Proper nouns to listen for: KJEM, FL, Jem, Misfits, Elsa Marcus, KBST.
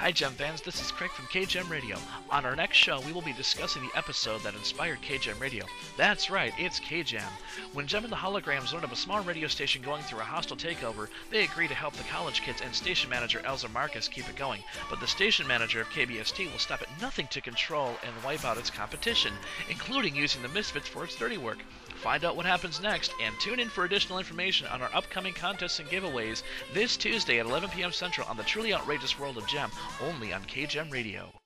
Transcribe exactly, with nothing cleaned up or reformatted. Hi Jem fans, this is Craig from K J E M Radio. On our next show, we will be discussing the episode that inspired K J E M Radio. That's right, it's K J E M. When Jem and the Holograms learned of a small radio station going through a hostile takeover, they agreed to help the college kids and station manager Elsa Marcus keep it going. But the station manager of K B S T will stop at nothing to control and wipe out its competition, including using the Misfits for its dirty work. Find out what happens next, and tune in for additional information on our upcoming contests and giveaways this Tuesday at eleven p m Central on the Truly Outrageous World of Jem, only on K J E M Radio.